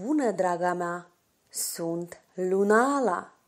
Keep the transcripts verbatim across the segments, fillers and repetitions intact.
Bună, draga mea! Sunt Lunaala!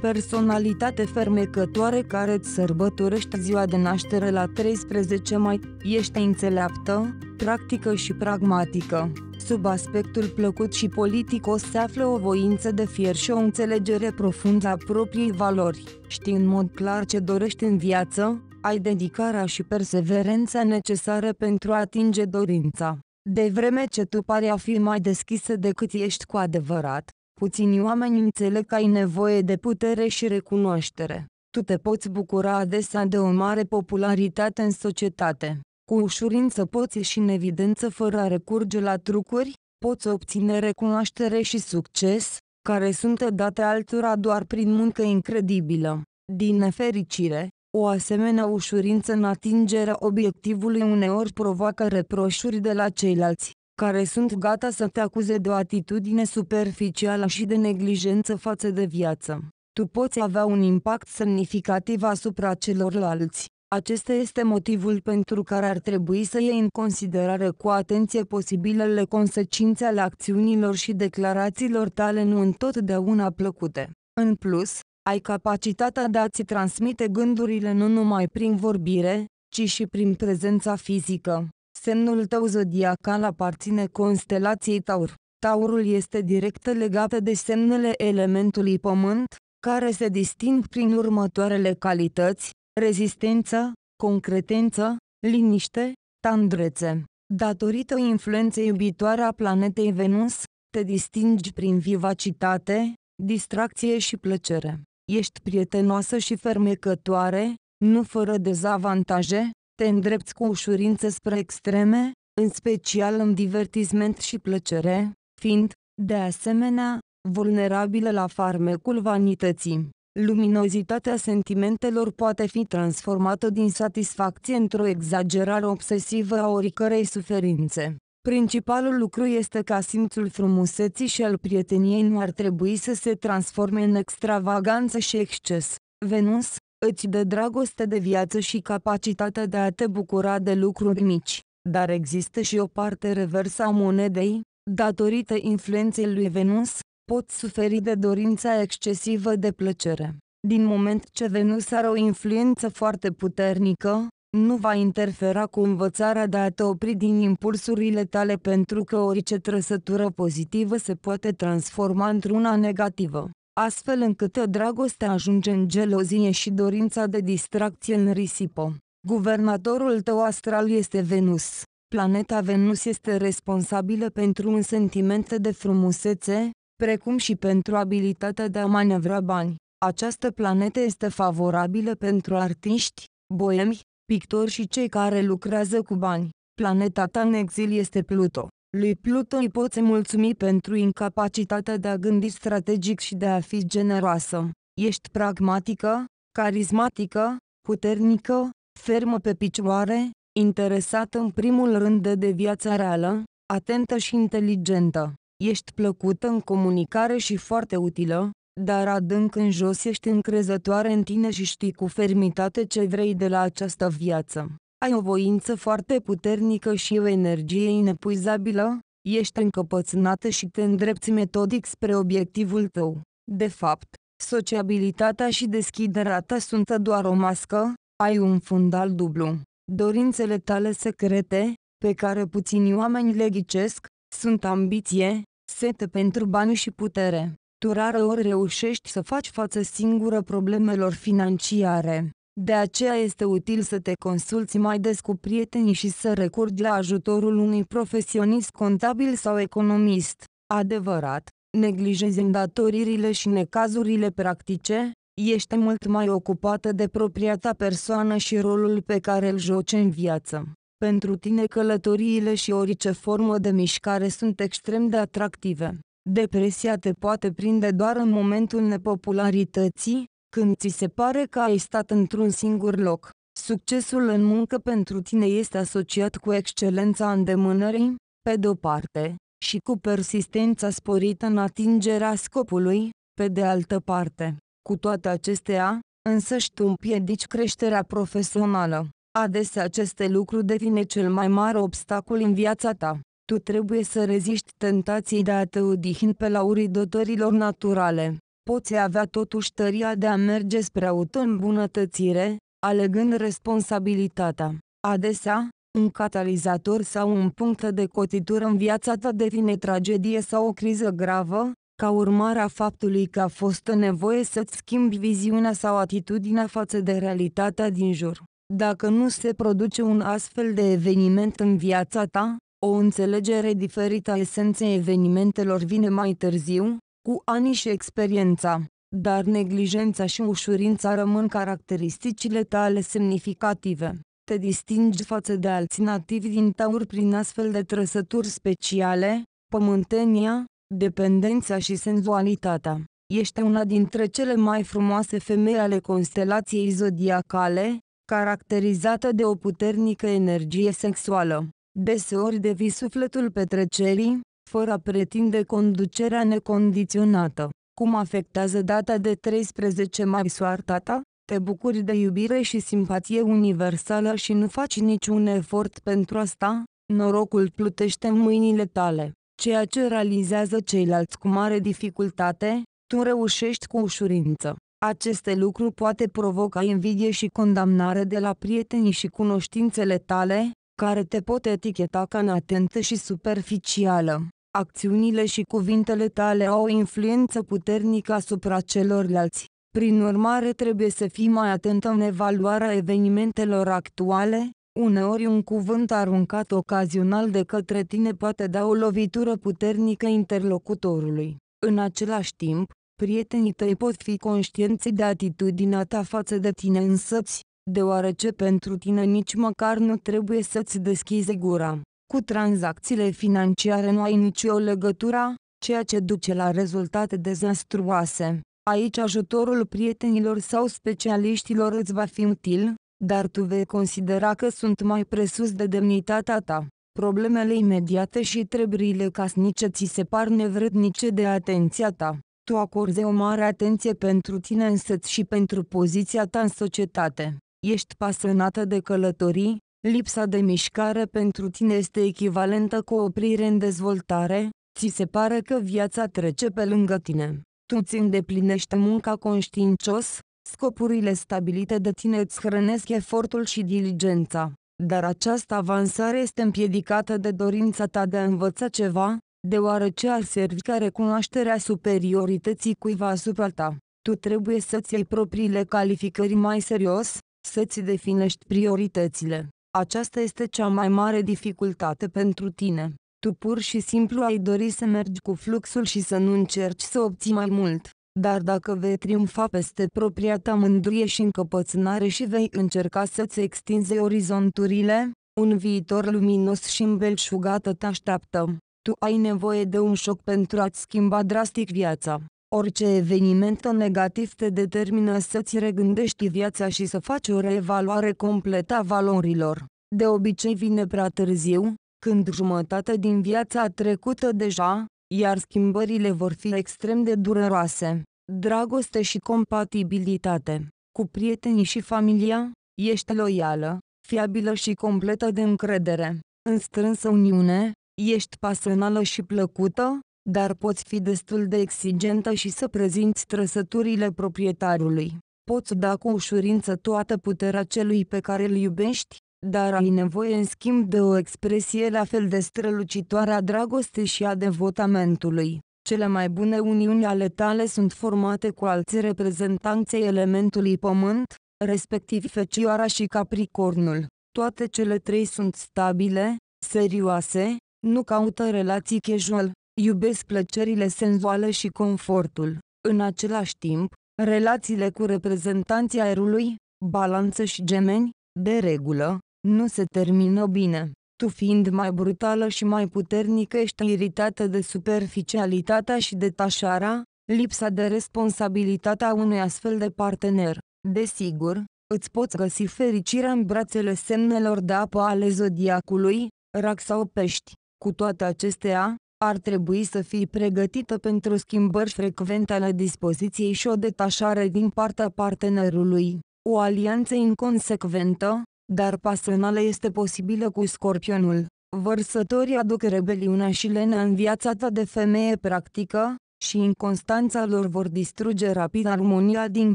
Personalitate fermecătoare care îți sărbătorește ziua de naștere la treisprezece mai, ești înțeleaptă, practică și pragmatică. Sub aspectul plăcut și politicos se află o voință de fier și o înțelegere profundă a propriei valori. Știi în mod clar ce dorești în viață, ai dedicarea și perseverența necesare pentru a atinge dorința. De vreme ce tu pari a fi mai deschisă decât ești cu adevărat, puțini oameni înțeleg că ai nevoie de putere și recunoaștere. Tu te poți bucura adesea de o mare popularitate în societate. Cu ușurință poți ieși în evidență fără a recurge la trucuri, poți obține recunoaștere și succes, care sunt date altora doar prin muncă incredibilă. Din nefericire, o asemenea ușurință în atingerea obiectivului uneori provoacă reproșuri de la ceilalți, care sunt gata să te acuze de o atitudine superficială și de neglijență față de viață. Tu poți avea un impact semnificativ asupra celorlalți. Acesta este motivul pentru care ar trebui să iei în considerare cu atenție posibilele consecințe ale acțiunilor și declarațiilor tale nu întotdeauna plăcute. În plus, ai capacitatea de a-ți transmite gândurile nu numai prin vorbire, ci și prin prezența fizică. Semnul tău zodiacal aparține constelației Taur. Taurul este direct legat de semnele elementului pământ, care se disting prin următoarele calități: rezistență, concretență, liniște, tandrețe. Datorită influenței iubitoare a planetei Venus, te distingi prin vivacitate, distracție și plăcere. Ești prietenoasă și fermecătoare, nu fără dezavantaje, te îndrepți cu ușurință spre extreme, în special în divertisment și plăcere, fiind, de asemenea, vulnerabilă la farmecul vanității. Luminozitatea sentimentelor poate fi transformată din satisfacție într-o exagerare obsesivă a oricărei suferințe. Principalul lucru este că simțul frumuseții și al prieteniei nu ar trebui să se transforme în extravaganță și exces. Venus îți dă dragoste de viață și capacitatea de a te bucura de lucruri mici, dar există și o parte reversă a monedei. Datorită influenței lui Venus, poți suferi de dorința excesivă de plăcere. Din moment ce Venus are o influență foarte puternică, nu va interfera cu învățarea de a te opri din impulsurile tale, pentru că orice trăsătură pozitivă se poate transforma într-una negativă, astfel încât dragostea ajunge în gelozie și dorința de distracție în risipă. Guvernatorul tău astral este Venus. Planeta Venus este responsabilă pentru un sentiment de frumusețe, precum și pentru abilitatea de a manevra bani. Această planetă este favorabilă pentru artiști, boemi, pictori și cei care lucrează cu bani. Planeta ta în exil este Pluto. Lui Pluto îi poți mulțumi pentru incapacitatea de a gândi strategic și de a fi generoasă. Ești pragmatică, carismatică, puternică, fermă pe picioare, interesată în primul rând de viața reală, atentă și inteligentă. Ești plăcută în comunicare și foarte utilă, dar adânc în jos ești încrezătoare în tine și știi cu fermitate ce vrei de la această viață. Ai o voință foarte puternică și o energie inepuizabilă, ești încăpățânată și te îndrepți metodic spre obiectivul tău. De fapt, sociabilitatea și deschiderea ta sunt doar o mască, ai un fundal dublu. Dorințele tale secrete, pe care puțini oameni le ghicesc, sunt ambiție, sete pentru bani și putere. Tu rareori reușești să faci față singură problemelor financiare. De aceea este util să te consulți mai des cu prietenii și să recurgi la ajutorul unui profesionist contabil sau economist. Adevărat, neglijezi îndatoririle și necazurile practice, ești mult mai ocupată de propria ta persoană și rolul pe care îl joci în viață. Pentru tine călătoriile și orice formă de mișcare sunt extrem de atractive. Depresia te poate prinde doar în momentul nepopularității, când ți se pare că ai stat într-un singur loc. Succesul în muncă pentru tine este asociat cu excelența îndemânării, pe de-o parte, și cu persistența sporită în atingerea scopului, pe de altă parte. Cu toate acestea, însăși tu împiedici creșterea profesională. Adesea aceste lucruri devine cel mai mare obstacol în viața ta. Tu trebuie să reziști tentației de a te odihni pe laurii dotărilor naturale. Poți avea totuși tăria de a merge spre autoîmbunătățire, alegând responsabilitatea. Adesea, un catalizator sau un punct de cotitură în viața ta devine tragedie sau o criză gravă, ca urmare a faptului că a fost nevoie să-ți schimbi viziunea sau atitudinea față de realitatea din jur. Dacă nu se produce un astfel de eveniment în viața ta, o înțelegere diferită a esenței evenimentelor vine mai târziu, cu ani și experiența, dar neglijența și ușurința rămân caracteristicile tale semnificative. Te distingi față de alți nativi din Taur prin astfel de trăsături speciale, pământenia, dependența și senzualitatea. Ești una dintre cele mai frumoase femei ale constelației zodiacale, caracterizată de o puternică energie sexuală. Deseori devii sufletul petrecerii, fără a pretinde conducerea necondiționată. Cum afectează data de treisprezece mai soarta ta? Te bucuri de iubire și simpatie universală și nu faci niciun efort pentru asta, norocul plutește în mâinile tale. Ceea ce realizează ceilalți cu mare dificultate, tu reușești cu ușurință. Aceste lucruri poate provoca invidie și condamnare de la prietenii și cunoștințele tale, care te pot eticheta ca neatentă și superficială. Acțiunile și cuvintele tale au o influență puternică asupra celorlalți. Prin urmare, trebuie să fii mai atentă în evaluarea evenimentelor actuale, uneori un cuvânt aruncat ocazional de către tine poate da o lovitură puternică interlocutorului. În același timp, prietenii tăi pot fi conștienți de atitudinea ta față de tine însăți, deoarece pentru tine nici măcar nu trebuie să-ți deschizi gura. Cu tranzacțiile financiare nu ai nicio legătură, ceea ce duce la rezultate dezastruoase. Aici ajutorul prietenilor sau specialiștilor îți va fi util, dar tu vei considera că sunt mai presus de demnitatea ta. Problemele imediate și treburile casnice ți se par nevrednice de atenția ta. Tu acorzi o mare atenție pentru tine însăți și pentru poziția ta în societate. Ești pasionată de călătorii, lipsa de mișcare pentru tine este echivalentă cu oprire în dezvoltare, ți se pare că viața trece pe lângă tine. Tu îți îndeplinești munca conștiincios, scopurile stabilite de tine îți hrănesc efortul și diligența, dar această avansare este împiedicată de dorința ta de a învăța ceva, deoarece ar servi ca recunoașterea superiorității cuiva asupra ta. Tu trebuie să-ți iei propriile calificări mai serios, să-ți definești prioritățile. Aceasta este cea mai mare dificultate pentru tine. Tu pur și simplu ai dori să mergi cu fluxul și să nu încerci să obții mai mult, dar dacă vei triumfa peste propria ta mândrie și încăpățânare și vei încerca să-ți extinzi orizonturile, un viitor luminos și îmbelșugat te așteaptă. Tu ai nevoie de un șoc pentru a-ți schimba drastic viața. Orice eveniment negativ te determină să-ți regândești viața și să faci o reevaluare completă a valorilor. De obicei vine prea târziu, când jumătate din viața a trecută deja, iar schimbările vor fi extrem de dureroase. Dragoste și compatibilitate. Cu prietenii și familia, ești loială, fiabilă și completă de încredere. În strânsă uniune, ești pasională și plăcută, dar poți fi destul de exigentă și să prezinți trăsăturile proprietarului. Poți da cu ușurință toată puterea celui pe care îl iubești, dar ai nevoie în schimb de o expresie la fel de strălucitoare a dragostei și a devotamentului. Cele mai bune uniuni ale tale sunt formate cu alți reprezentanți ai elementului pământ, respectiv Fecioara și Capricornul. Toate cele trei sunt stabile, serioase, nu caută relații casual, iubesc plăcerile senzuale și confortul. În același timp, relațiile cu reprezentanții aerului, balanță și gemeni, de regulă, nu se termină bine. Tu fiind mai brutală și mai puternică ești iritată de superficialitatea și detașarea, lipsa de responsabilitatea unui astfel de partener. Desigur, îți poți găsi fericirea în brațele semnelor de apă ale zodiacului, rac sau pești. Cu toate acestea, ar trebui să fii pregătită pentru schimbări frecvente ale dispoziției și o detașare din partea partenerului. O alianță inconsecventă, dar pasională este posibilă cu Scorpionul. Vărsătorii aduc rebeliunea și lenea în viața ta de femeie practică, și inconstanța lor vor distruge rapid armonia din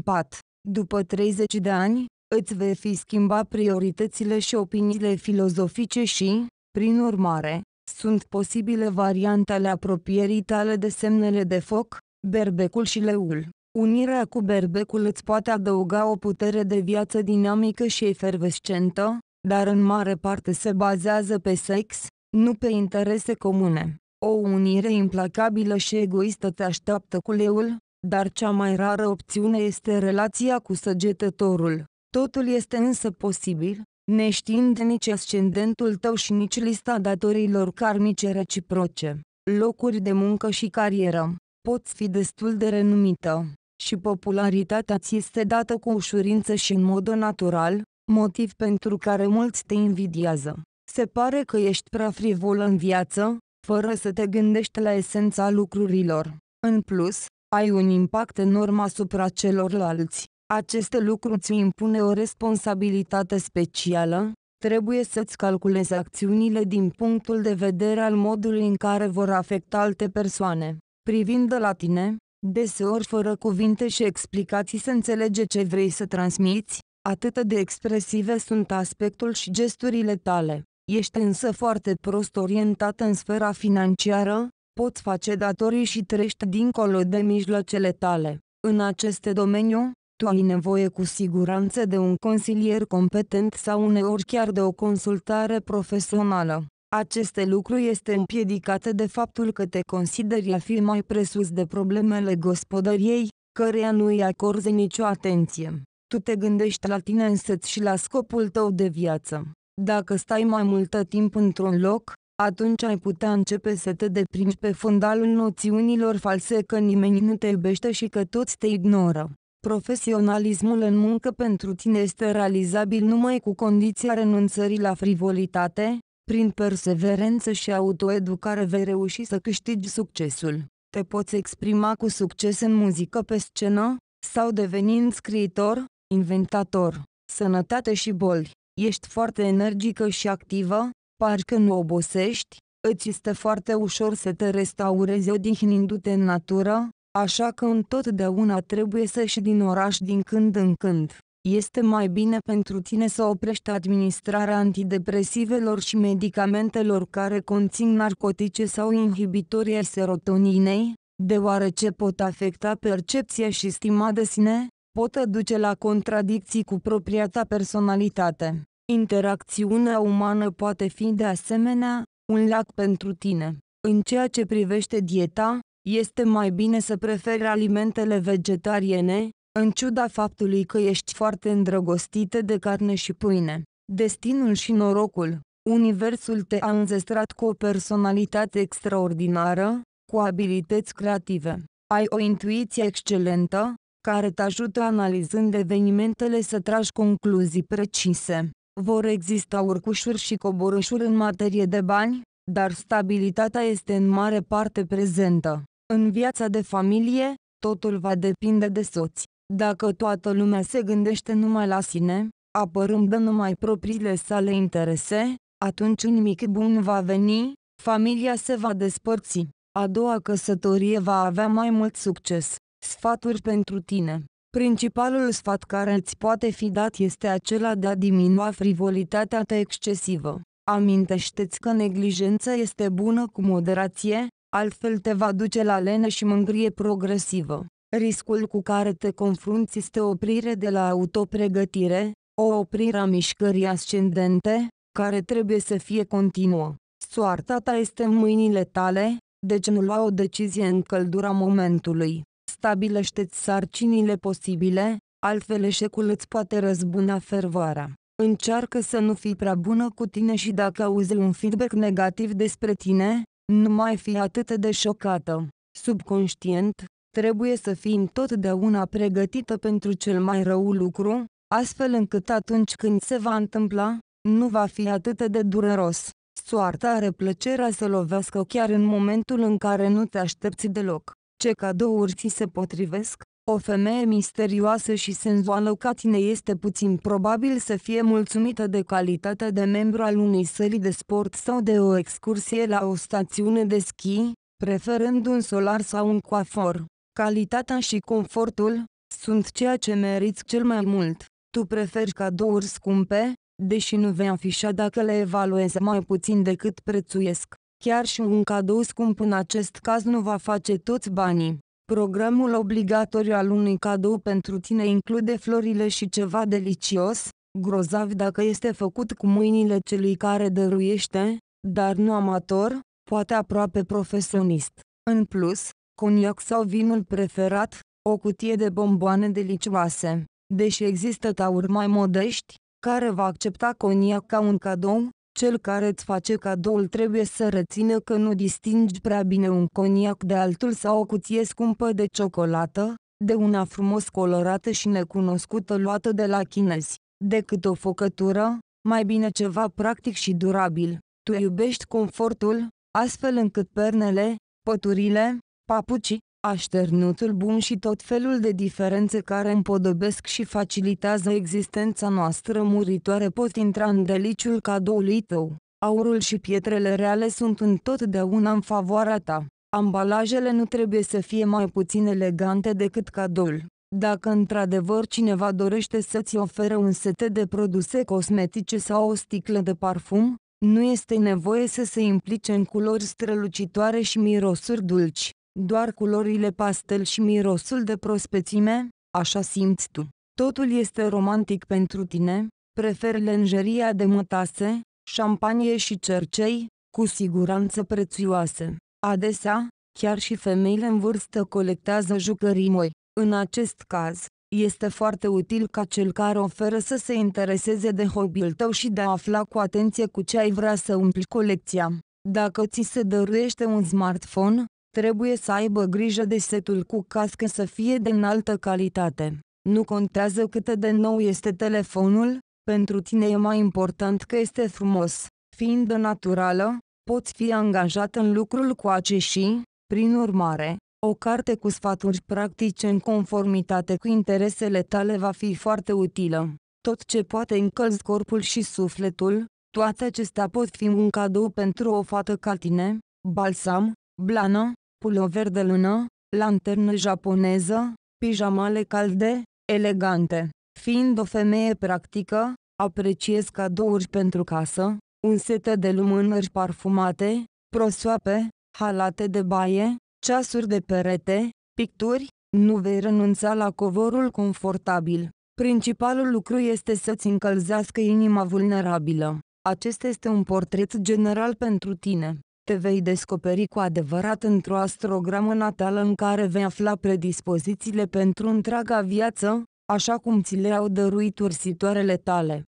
pat. După treizeci de ani, îți vei fi schimbat prioritățile și opiniile filozofice și, prin urmare, sunt posibile variante ale apropierii tale de semnele de foc, berbecul și leul. Unirea cu berbecul îți poate adăuga o putere de viață dinamică și efervescentă, dar în mare parte se bazează pe sex, nu pe interese comune. O unire implacabilă și egoistă te așteaptă cu leul, dar cea mai rară opțiune este relația cu săgetătorul. Totul este însă posibil, neștiind nici ascendentul tău și nici lista datorilor karmice reciproce. Locuri de muncă și carieră. Poți fi destul de renumită, și popularitatea ți este dată cu ușurință și în mod natural, motiv pentru care mulți te invidiază. Se pare că ești prea frivolă în viață, fără să te gândești la esența lucrurilor. În plus, ai un impact enorm asupra celorlalți. Aceste lucruri îți impune o responsabilitate specială, trebuie să-ți calculezi acțiunile din punctul de vedere al modului în care vor afecta alte persoane. Privind la tine, deseori fără cuvinte și explicații se înțelege ce vrei să transmiți, atât de expresive sunt aspectul și gesturile tale. Ești însă foarte prost orientată în sfera financiară, poți face datorii și treci dincolo de mijloacele tale. În acest domeniu, tu ai nevoie cu siguranță de un consilier competent sau uneori chiar de o consultare profesională. Aceste lucruri este împiedicate de faptul că te consideri a fi mai presus de problemele gospodăriei, căreia nu îi acorzi nicio atenție. Tu te gândești la tine însăți și la scopul tău de viață. Dacă stai mai mult timp într-un loc, atunci ai putea începe să te deprinzi pe fundalul noțiunilor false că nimeni nu te iubește și că toți te ignoră. Profesionalismul în muncă pentru tine este realizabil numai cu condiția renunțării la frivolitate. Prin perseverență și autoeducare vei reuși să câștigi succesul. Te poți exprima cu succes în muzică pe scenă, sau devenind scriitor, inventator. Sănătate și boli. Ești foarte energică și activă, parcă nu obosești, îți este foarte ușor să te restaurezi odihnindu-te în natură, așa că întotdeauna trebuie să ieși din oraș din când în când. Este mai bine pentru tine să oprești administrarea antidepresivelor și medicamentelor care conțin narcotice sau inhibitori ai serotoninei, deoarece pot afecta percepția și stima de sine, pot duce la contradicții cu propria ta personalitate. Interacțiunea umană poate fi de asemenea un lac pentru tine. În ceea ce privește dieta, este mai bine să preferi alimentele vegetariene, în ciuda faptului că ești foarte îndrăgostită de carne și pâine. Destinul și norocul. Universul te-a înzestrat cu o personalitate extraordinară, cu abilități creative. Ai o intuiție excelentă, care te ajută analizând evenimentele să tragi concluzii precise. Vor exista urcușuri și coborâșuri în materie de bani, dar stabilitatea este în mare parte prezentă. În viața de familie, totul va depinde de soți. Dacă toată lumea se gândește numai la sine, apărând numai propriile sale interese, atunci nimic bun va veni, familia se va despărți. A doua căsătorie va avea mai mult succes. Sfaturi pentru tine. Principalul sfat care îți poate fi dat este acela de a diminua frivolitatea ta excesivă. Amintește-ți că neglijența este bună cu moderație, altfel te va duce la lenă și mângârie progresivă. Riscul cu care te confrunți este oprire de la autopregătire, o oprire a mișcării ascendente, care trebuie să fie continuă. Soarta ta este în mâinile tale, deci nu lua o decizie în căldura momentului. Stabilește-ți sarcinile posibile, altfel eșecul îți poate răzbuna fervoarea. Încearcă să nu fii prea bună cu tine și dacă auzi un feedback negativ despre tine, nu mai fi atât de șocată. Subconștient, trebuie să fii întotdeauna pregătită pentru cel mai rău lucru, astfel încât atunci când se va întâmpla, nu va fi atât de dureros. Soarta are plăcerea să lovească chiar în momentul în care nu te aștepți deloc. Ce cadouri ți se potrivesc, O femeie misterioasă și senzuală ca tine este puțin probabil să fie mulțumită de calitatea de membru al unei serii de sport sau de o excursie la o stațiune de schi, preferând un solar sau un coafor. Calitatea și confortul sunt ceea ce meriți cel mai mult. Tu preferi cadouri scumpe, deși nu vei afișa dacă le evaluezi mai puțin decât prețuiesc. Chiar și un cadou scump în acest caz nu va face toți banii. Programul obligatoriu al unui cadou pentru tine include florile și ceva delicios, grozav dacă este făcut cu mâinile celui care dăruiește, dar nu amator, poate aproape profesionist. În plus, coniac sau vinul preferat, o cutie de bomboane delicioase. Deși există tauri mai modești, care va accepta coniac ca un cadou, cel care îți face cadoul trebuie să rețină că nu distingi prea bine un coniac de altul sau o cutie scumpă de ciocolată, de una frumos colorată și necunoscută luată de la chinezi, decât o focătură, mai bine ceva practic și durabil. Tu iubești confortul, astfel încât pernele, păturile, papucii, așternutul bun și tot felul de diferențe care împodobesc și facilitează existența noastră muritoare pot intra în deliciul cadoului tău. Aurul și pietrele reale sunt întotdeauna în favoarea ta. Ambalajele nu trebuie să fie mai puțin elegante decât cadoul. Dacă într-adevăr cineva dorește să-ți ofere un set de produse cosmetice sau o sticlă de parfum, nu este nevoie să se implice în culori strălucitoare și mirosuri dulci. Doar culorile pastel și mirosul de prospețime, așa simți tu. Totul este romantic pentru tine, preferi lenjeria de mătase, șampanie și cercei, cu siguranță prețioase. Adesea, chiar și femeile în vârstă colectează jucării moi. În acest caz, este foarte util ca cel care oferă să se intereseze de hobby-ul tău și de a afla cu atenție cu ce ai vrea să umpli colecția. Dacă ți se dăruiește un smartphone, trebuie să aibă grijă de setul cu cască să fie de înaltă calitate. Nu contează cât de nou este telefonul, pentru tine e mai important că este frumos. Fiind naturală, poți fi angajat în lucrul cu aceștia, prin urmare, o carte cu sfaturi practice în conformitate cu interesele tale va fi foarte utilă. Tot ce poate încălzi corpul și sufletul, toate acestea pot fi un cadou pentru o fată ca tine, balsam, blană, pulover de lână, lanternă japoneză, pijamale calde, elegante. Fiind o femeie practică, apreciez cadouri pentru casă, un set de lumânări parfumate, prosoape, halate de baie, ceasuri de perete, picturi, nu vei renunța la covorul confortabil. Principalul lucru este să-ți încălzească inima vulnerabilă. Acesta este un portret general pentru tine. Te vei descoperi cu adevărat într-o astrogramă natală în care vei afla predispozițiile pentru întreaga viață, așa cum ți le-au dăruit ursitoarele tale.